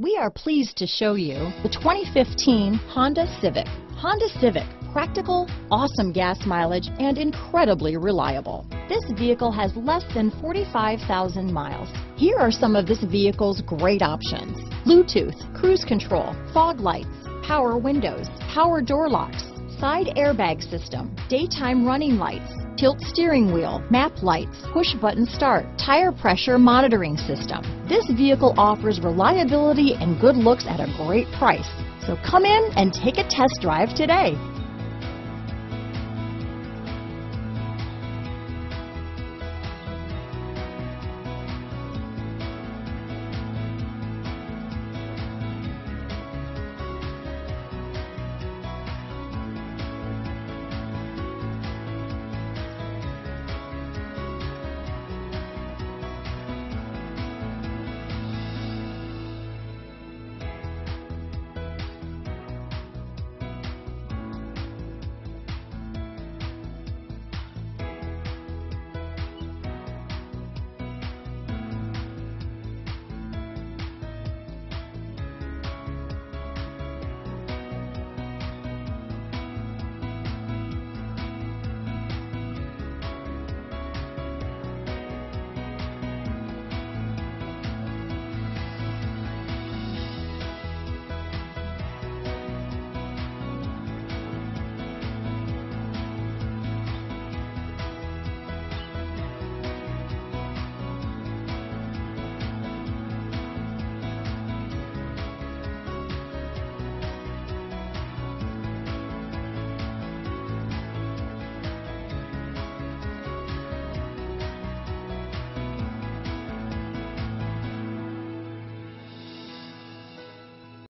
We are pleased to show you the 2015 Honda Civic. Honda Civic, practical, awesome gas mileage, and incredibly reliable. This vehicle has less than 45,000 miles. Here are some of this vehicle's great options: Bluetooth, cruise control, fog lights, power windows, power door locks, side airbag system, daytime running lights, tilt steering wheel, map lights, push button start, tire pressure monitoring system. This vehicle offers reliability and good looks at a great price. So come in and take a test drive today.